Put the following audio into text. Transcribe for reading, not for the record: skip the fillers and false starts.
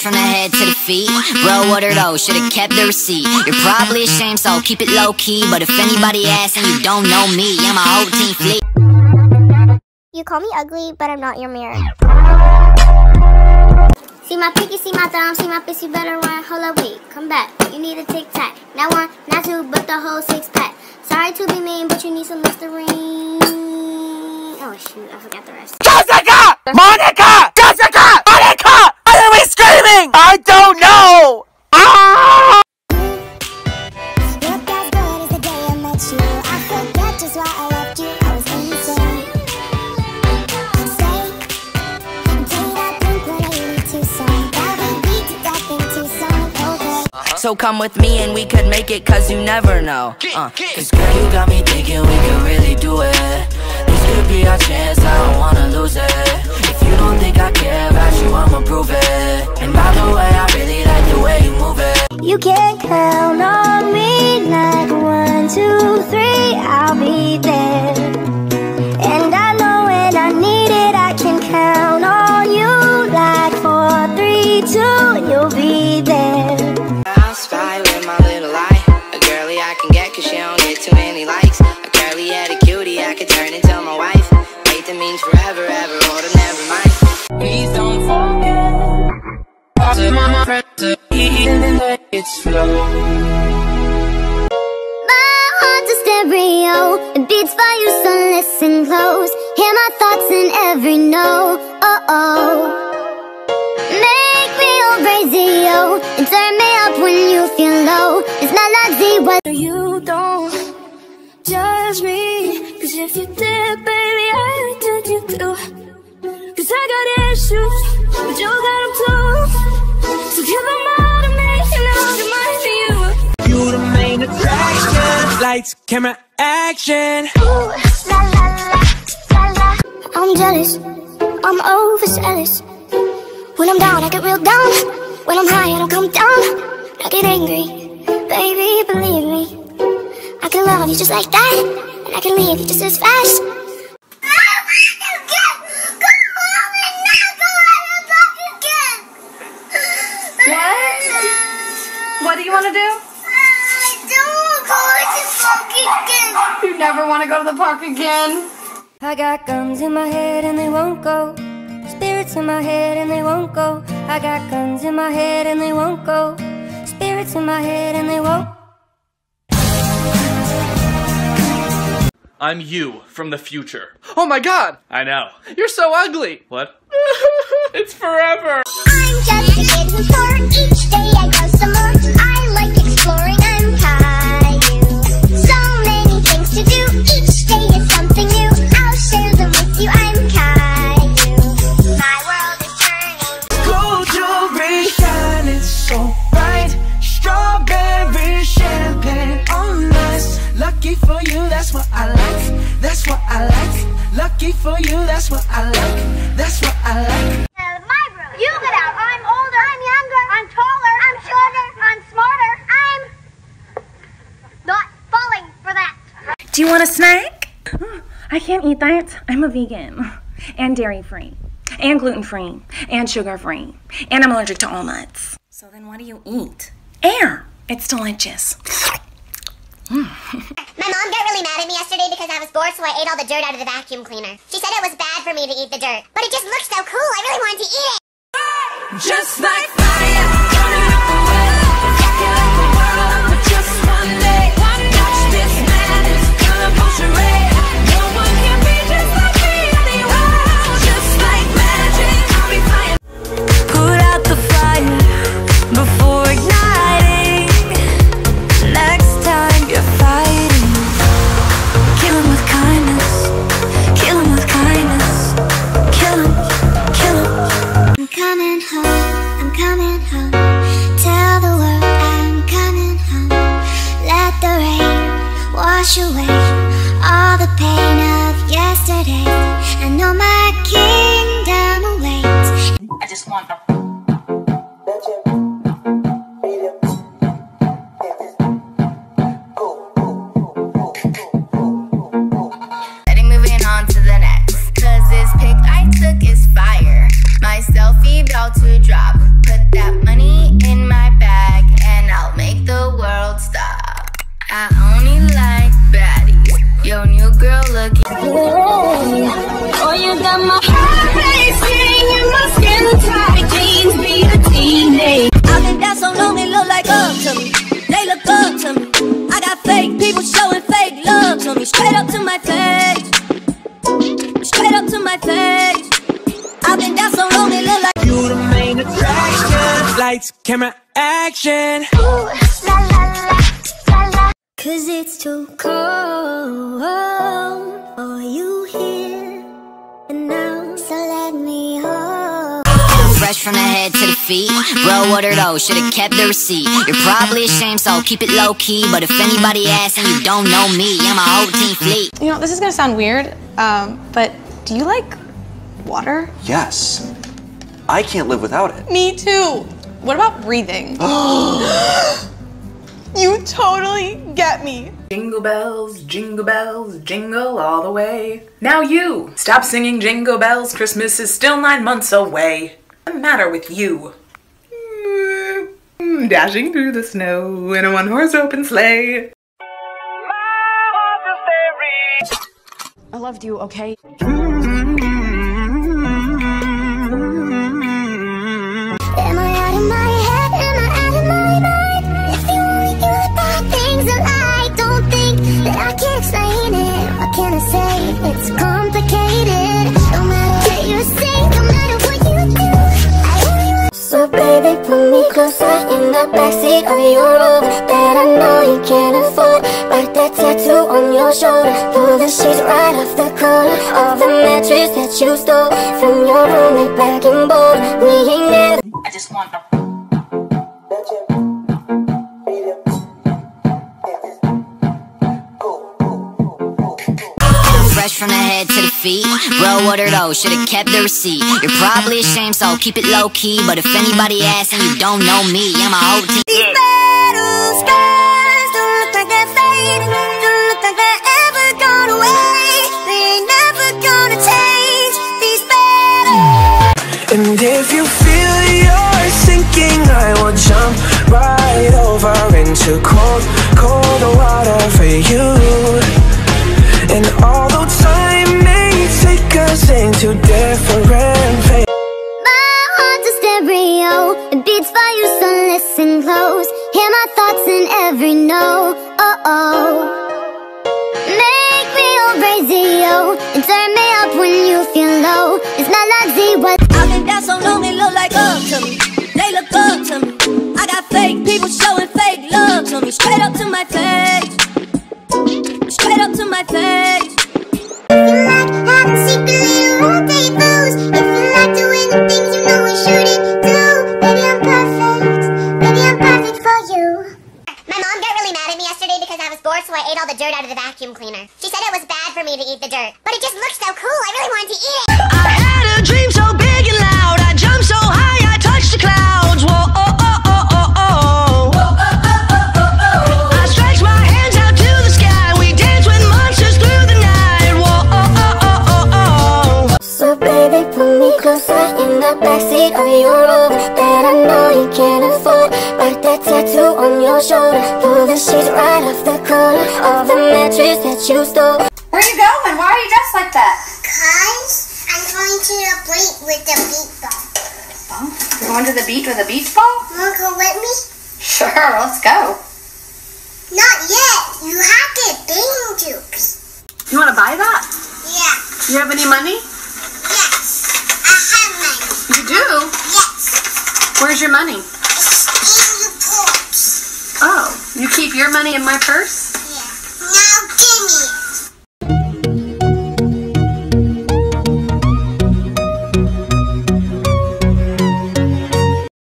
From the head to the feet, bro, what are those? Should've kept the receipt. You're probably ashamed, so keep it low-key. But if anybody asks and you don't know me, I'm a whole team fleet. You call me ugly, but I'm not your mirror. See my pinky, see my thumb, see my fist, you better run. Hold up, wait, come back, you need a tic-tac. Not one, not two, but the whole six-pack. Sorry to be mean, but you need some Listerine. Oh shoot, I forgot the rest. Jessica! Monica! Jessica! Monica! Screaming! I don't know! Ah! Look as good as the day I met you. I forget just why I left you. I was insane. Say, tell you that blink when I need to song. That way we did that thing too soon, okay? So come with me and we could make it, cause you never know. Cause girl, you got me thinking we could really do it. This could be our chance, I don't wanna lose it. If you don't think I care about you, I'ma prove it. You can count on me, like 1, 2, 3, I'll be there. And I know when I need it, I can count on you, like 4, 3, 2, and you'll be there. I'll spy with my little eye, a girly I can get cause she don't get too many likes. A curly headed cutie I could turn into my wife. Hate that means forever, ever, or to never mind. Please don't forget, I'll tell my friend to eat and let it flow. My heart's a stereo, it beats for you, so listen close. Hear my thoughts in every note. Make me a radio and turn me up when you feel low. It's not like whether you don't judge me, cause if you did, baby, I would judge you too. Cause I got issues, but you got them too. So give them up. You the main attraction. Lights, camera, action. Ooh, la, la, la, la, la. I'm jealous, I'm overzealous. When I'm down, I get real down. When I'm high, I don't come down. I get angry, baby, believe me. I can love you just like that, and I can leave you just as fast. What do you want to do? You never want to go to the park again. I got guns in my head and they won't go. Spirits in my head and they won't go. I got guns in my head and they won't go. Spirits in my head and they won't. I'm you from the future. Oh my god! I know. You're so ugly! What? It's forever! I'm just a kid who's poor. Each day I grow some more. I like exploring. I'm tired. Each day is something new. I'll share them with you. I'm Caillou. My world is turning. Gold jewelry shining so bright. Strawberry champagne on ice. Lucky for you, that's what I like. That's what I like. Lucky for you, that's what I like. That's what I like. My room. You get out. I'm older. I'm younger. I'm taller. I'm shorter. I'm smarter. I'm not falling for that. Do you want a snack? I can't eat that. I'm a vegan and dairy-free and gluten-free and sugar-free and I'm allergic to all nuts. So then what do you eat? Air. It's delicious. My mom got really mad at me yesterday because I was bored, so I ate all the dirt out of the vacuum cleaner. She said it was bad for me to eat the dirt, but it just looked so cool. I really wanted to eat it. Just like fire. Wash away all the pain of yesterday. I know my kingdom awaits. I just want to letting moving on to the next, 'cause this pic I took is fire. My selfie about to drop. Put that money in my bag and I'll make the world stop. I only like baddies. Yo, new girl looking. Oh, you got my heart singing, my skin tight jeans, be a teenage. I've been down so long, they look like up to me. They look up to me. I got fake people showing fake love to me. Straight up to my face. Straight up to my face. I've been down so long, they look like you the main attraction. Lights, camera, action. Ooh, la, la, la, la. 'Cause it's too cold for you here and now, so let me hold. Fresh from the head to the feet, bro, what are those? Should've kept the receipt. You're probably ashamed, so keep it low-key. But if anybody asks and you don't know me, I'm a whole team fleet. You know, this is gonna sound weird, but do you like water? Yes. I can't live without it. Me too. What about breathing? You totally get me. Jingle bells, jingle all the way. Now you! Stop singing jingle bells, Christmas is still 9 months away. What's the matter with you? Dashing through the snow in a one-horse open sleigh. I loved you, okay? It's complicated. No matter what you say, no matter what you do, I love you. So baby, pull me closer in the backseat of your Rover that I know you can't afford. Like that tattoo on your shoulder, pull the sheets right off the corner of the mattress that you stole from your roommate back in Boulder. We ain't never. I just want to. Fresh from the head to the feet, bro, what are those? Should've kept the receipt. You're probably ashamed, so keep it low-key. But if anybody asks and you don't know me, I'm a whole team. These battle scars don't look like they're fading. Don't look like they're ever gone away. They ain't never gonna change. These battles. And if you feel you're sinking, I will jump right over into cold, cold water for you. And although time may take us into different places, my heart's a stereo, it beats for you, so listen close. Hear my thoughts in every note. Make me your radio and turn me up when you feel low. It's not like Z-West. I've been down so long, they look like up to me. They look up to me. I got fake people showing fake love to me. Straight up to my face. Straight up to my face. If you like having secret little all-day booze, if you like doing the things you know we shouldn't do, baby I'm perfect for you. My mom got really mad at me yesterday because I was bored, so I ate all the dirt out of the vacuum cleaner. She said it was bad for me to eat the dirt, but it just looked so cool, I really wanted to eat it. I had a dream so big and loud, I jumped so high I touched the clouds. Whoa, oh, oh, oh, oh, oh, whoa, oh. In the backseat of your Rover that I know you can't afford. Like that tattoo on your shoulder, pull the sheets right off the corner of the mattress that you stole. Where are you going? Why are you dressed like that? 'Cause I'm going to the beach with the beach ball. Ball? You're going to the beach with a beach ball? You wanna go with me? Sure, let's go. Not yet. You have to bang jukes. You wanna buy that? Yeah. Do you have any money? You do? Yes. Where's your money? It's in your purse. Oh, you keep your money in my purse?